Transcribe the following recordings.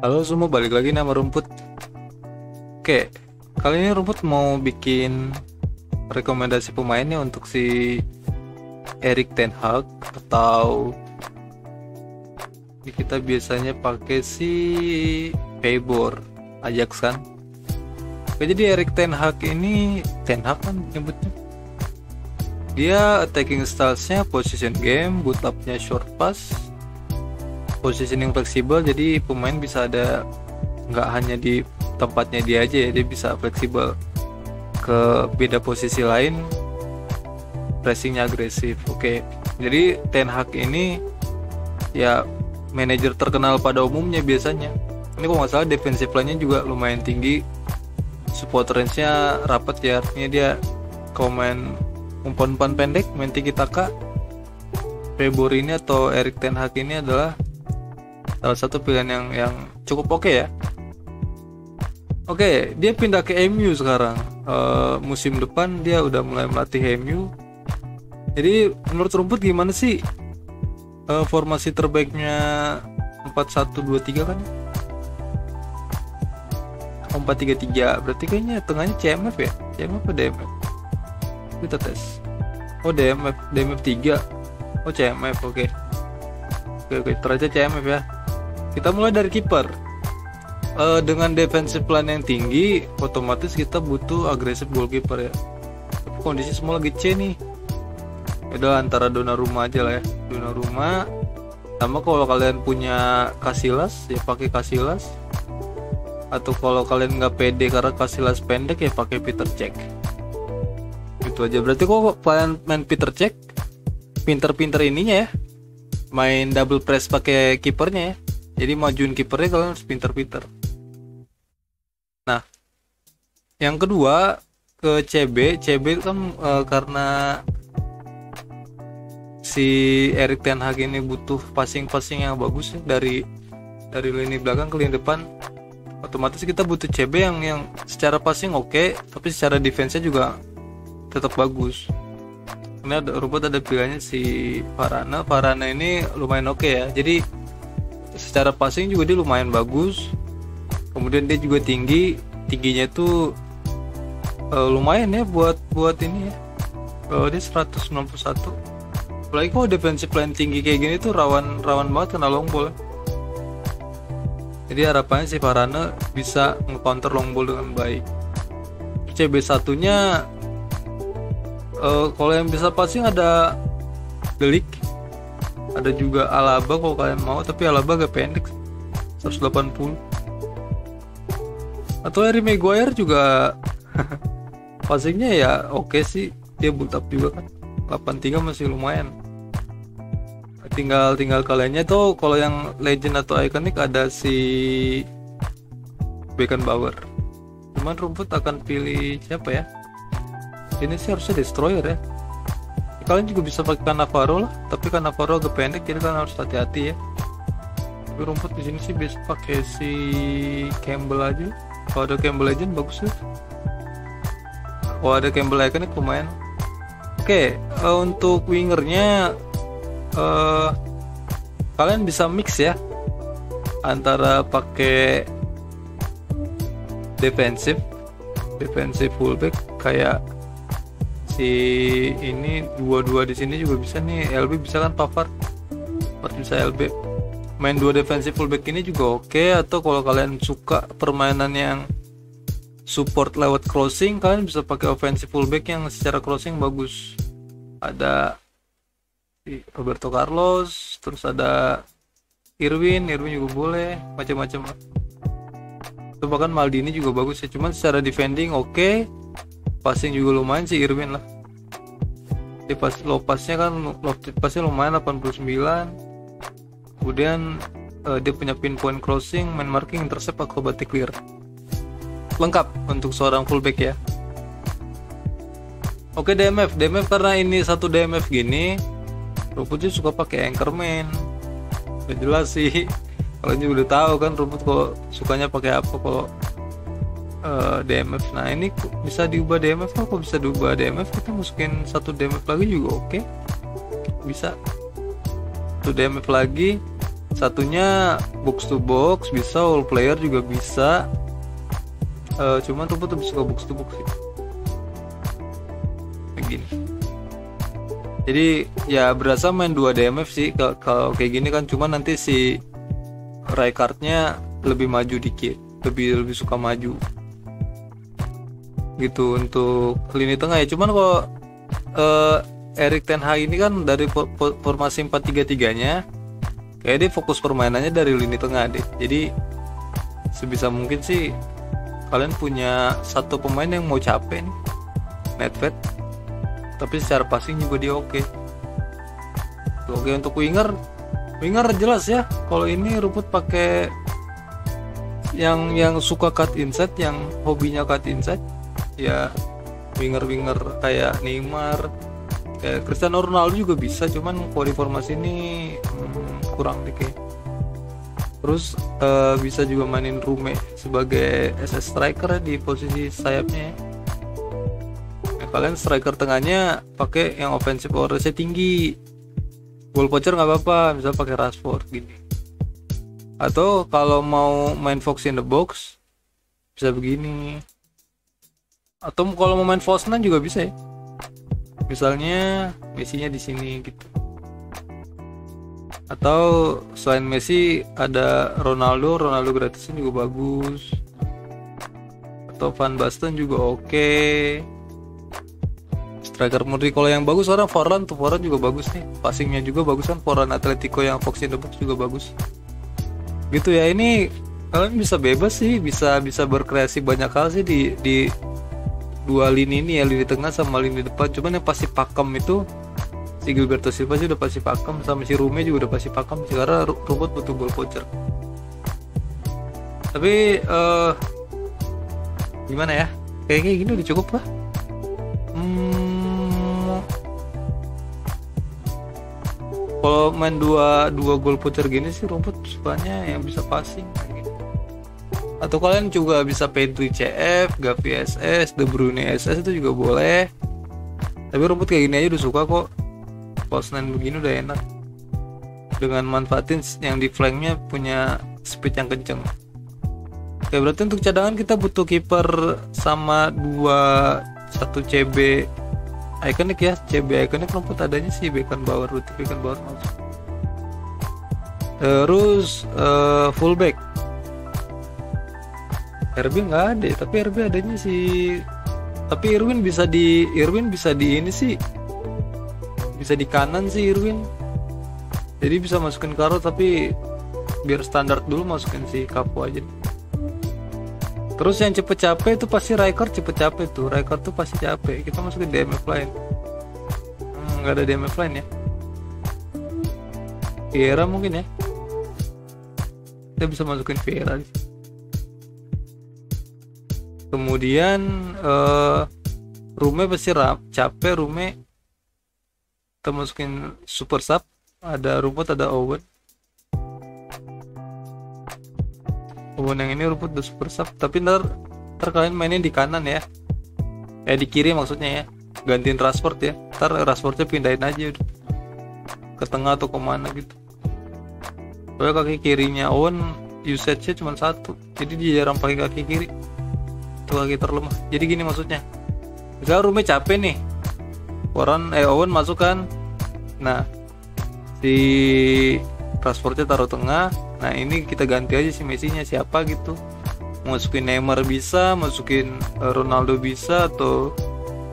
Halo semua, balik lagi nama rumput. Oke, kali ini rumput mau bikin rekomendasi pemainnya untuk si Erik ten Hag, atau kita biasanya pakai si Feyenoord Ajax kan. Oke, jadi Erik ten Hag ini, ten Hag kan nyebutnya, dia attacking stylesnya position game, boot up-nya short pass, positioning fleksibel. Jadi pemain bisa ada, nggak hanya di tempatnya dia aja ya, dia bisa fleksibel ke beda posisi lain, pressingnya agresif. Oke, jadi ten Hag ini ya manajer terkenal pada umumnya biasanya. Ini kalau nggak salah defensive line-nya juga lumayan tinggi, support range-nya rapat ya, artinya dia kalau main umpan-umpan pendek, main tiki taka, Feyenoord ini atau Erik ten Hag ini adalah salah satu pilihan yang cukup oke ya. Oke, dia pindah ke MU sekarang. Musim depan dia udah mulai melatih MU. Jadi menurut rumput gimana sih formasi terbaiknya? 4-1-2-3 kan? 4-3-3. Berarti kayaknya tengahnya CMF ya? CMF atau DMF? Kita tes. Oh, DMF, DMF 3. Oh, CMF. Oke, teraja CMF ya. Kita mulai dari kiper. Dengan defensive plan yang tinggi, otomatis kita butuh agresif goalkeeper ya. Tapi kondisi semua lagi C nih. Udah antara Donnarumma aja lah ya. Donnarumma. Sama kalau kalian punya Casillas, ya pakai Casillas. Atau kalau kalian nggak pede karena Casillas pendek, ya pakai Peter Cech. Itu aja. Berarti kok kalian main Peter Cech, pinter-pinter ininya ya. Main double press pakai kipernya ya. Jadi majuin kipernya kalian harus pinter-pinter. Nah, yang kedua ke CB kan karena si Erik ten Hag ini butuh passing yang bagus ya, dari lini belakang ke lini depan. Otomatis kita butuh CB yang secara passing oke, tapi secara defense-nya juga tetap bagus. Ini ada pilihannya si Farana. Farana ini lumayan oke ya. Jadi secara passing juga dia lumayan bagus, kemudian dia juga tingginya itu lumayan ya buat ini ya, dia 191. Apalagi kalau defensive line tinggi kayak gini tuh rawan banget kena long ball ya. Jadi harapannya si Varane bisa nge-counter long ball dengan baik. CB1 nya kalau yang bisa passing ada Delik, ada juga Alaba kalau kalian mau, tapi Alaba agak pendek 180. Atau Harry Maguire juga passingnya ya oke sih, dia build up juga kan, 83 masih lumayan. Tinggal kaliannya tuh. Kalau yang legend atau ikonik ada si Beckenbauer, cuman rumput akan pilih siapa ya? Ini sih harusnya destroyer ya. Kalian juga bisa pakai Kanavaro lah, tapi Kanavaro agak pendek, jadi kalian harus hati-hati ya. Tapi rumput di sini sih bisa pakai si Campbell aja. Kalau ada Campbell legend bagus ya. Kalau ada Campbell iconic lumayan. Oke, untuk wingernya kalian bisa mix ya, antara pakai defensive fullback kayak ini dua-dua di sini juga bisa nih. LB bisa kan, Pavard bisa LB. Main dua defensive fullback ini juga oke. Atau kalau kalian suka permainan yang support lewat crossing, kalian bisa pakai offensive fullback yang secara crossing bagus. Ada Roberto Carlos, terus ada Irwin juga boleh, macam-macam. Itu bahkan Maldini juga bagus ya. Cuman secara defending oke. Passing juga lumayan sih Irwin lah. Dia low passnya kan, passnya lumayan 89. Kemudian dia punya pinpoint crossing, man marking, intercept, akrobatik clear. Lengkap untuk seorang fullback ya. Oke, DMF karena ini satu DMF gini, rumputnya suka pakai anchorman. Udah jelas sih. Kalian juga udah tahu kan rumput kalau sukanya pakai apa kalau DMF. Nah, ini bisa diubah DMF. Kalau bisa diubah DMF, kita masukin satu DMF lagi juga oke. Bisa satu DMF lagi. Satunya box to box bisa, all player juga bisa. Cuman tuh betul suka box to box sih. Begini. Jadi ya berasa main 2 DMF sih kalau kayak gini kan, cuman nanti si Rijkaardnya lebih maju dikit, lebih suka maju. Gitu untuk lini tengah ya. Cuman kalau Erik ten Hag ini kan dari formasi 4-3-3-nya kayak dia fokus permainannya dari lini tengah deh. Jadi sebisa mungkin sih kalian punya satu pemain yang mau capain Nedved, tapi secara passing juga dia oke. Oke untuk winger jelas ya. Kalau ini Rumput pakai yang suka cut inside, yang hobinya cut inside ya, winger kayak Neymar, kayak Cristiano Ronaldo juga bisa. Cuman kalau di formasi ini kurang deh. Terus bisa juga mainin Rume sebagai SS striker di posisi sayapnya. Nah, kalian striker tengahnya pakai yang offensive power-nya tinggi. Goal poacher nggak apa-apa, misal pakai Rashford gini. Atau kalau mau main Fox in the box bisa begini. Atau kalau mau main Forlan juga bisa ya. Misalnya Messi-nya di sini gitu. Atau selain Messi ada Ronaldo gratisan juga bagus. Atau Van Basten juga oke. Striker murni kalau yang bagus orang Forlan juga bagus nih. Passingnya juga bagus kan, Forlan Atletico yang Fox in the Box juga bagus. Gitu ya, ini kalian bisa bebas sih, bisa berkreasi banyak hal sih di dua lini ini ya, lini tengah sama lini depan. Cuman yang pasti pakem itu si Gilberto Silva sih udah pasti pakem, sama si Rume juga udah pasti pakem sih, karena Rumput butuh goal poacher. Tapi gimana ya, kayaknya gini udah cukup lah. Kalau main dua goal poacher gini sih Rumput sukanya yang bisa passing gitu. Atau kalian juga bisa Pedri CF, Gavi SS, De Bruyne SS itu juga boleh. Tapi Rumput kayak gini aja udah suka kok. Posnan begini udah enak, dengan manfaatin yang di flanknya punya speed yang kenceng. Oke, berarti untuk cadangan kita butuh kiper sama 1 CB ikonik ya. CB ikonik Rumput adanya sih Beckenbauer, berarti Beckenbauer masuk. Terus fullback RB nggak ada, tapi RB adanya sih, tapi Irwin bisa di ini sih, bisa di kanan sih Irwin. Jadi bisa masukin Karo, tapi biar standar dulu masukin si Kapo aja. Terus yang cepet capek itu pasti Rijkaard, cepet capek tuh. Rijkaard tuh pasti capek. Kita masukin DMF lain. Nggak ada DMF lain ya. Viera mungkin ya. Kita bisa masukin Viera. Kemudian Rume pasti capek. Rume kita masukin super sub, ada Rumput, ada Owen yang ini Rumput udah super sub, tapi ntar kalian mainin di kanan ya, di kiri maksudnya ya, gantiin Rashford ya. Ntar Rashfordnya pindahin aja ke tengah atau kemana gitu. Soalnya kaki kirinya Owen usage-nya cuma 1, jadi dia jarang pakai kaki kiri, itu kaki terlemah. Jadi gini maksudnya, misalnya Rume capek nih, Owen masuk kan. Nah, si Rashfordnya taruh tengah. Nah, ini kita ganti aja si Messi-nya siapa gitu. Masukin Neymar bisa, masukin Ronaldo bisa, atau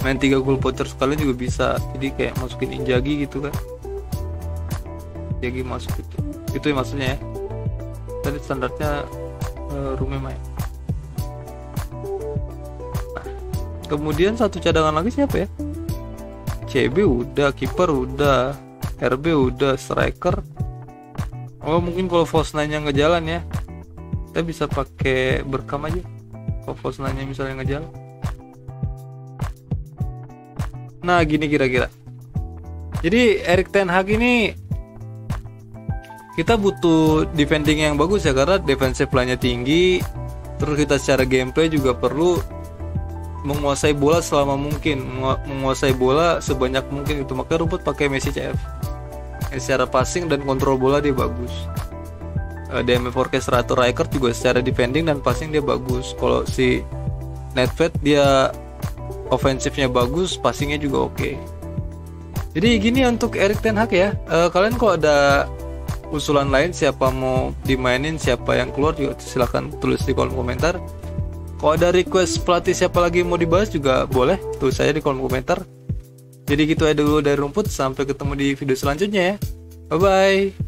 main 3 goal poacher sekalian juga bisa. Jadi kayak masukin Injagi gitu kan. Injagi masuk gitu. Itu yang maksudnya ya. Tadi standarnya Rume main. Nah, kemudian satu cadangan lagi siapa ya? CB udah, kiper udah, RB udah, striker. Oh mungkin kalau Fosnanya nggak jalan ya, kita bisa pakai Berkam aja. Kalau Fosnanya misalnya nggak jalan, nah gini kira-kira. Jadi Erik ten Hag ini kita butuh defending yang bagus ya, karena defensive line-nya tinggi. Terus kita secara gameplay juga perlu menguasai bola selama mungkin, menguasai bola sebanyak mungkin itu. Makanya Rumput pakai Messi CF. Secara passing dan kontrol bola dia bagus. DM Orchestra atau Rijkaard juga secara defending dan passing dia bagus. Kalau si Nedved dia offensifnya bagus, passingnya juga oke. Jadi gini untuk Erik ten Hag ya. Kalian kalau ada usulan lain siapa mau dimainin, siapa yang keluar juga silahkan tulis di kolom komentar. Kalau ada request pelatih siapa lagi mau dibahas juga boleh, tulis aja di kolom komentar. Jadi gitu aja dulu dari rumput, sampai ketemu di video selanjutnya ya. Bye bye.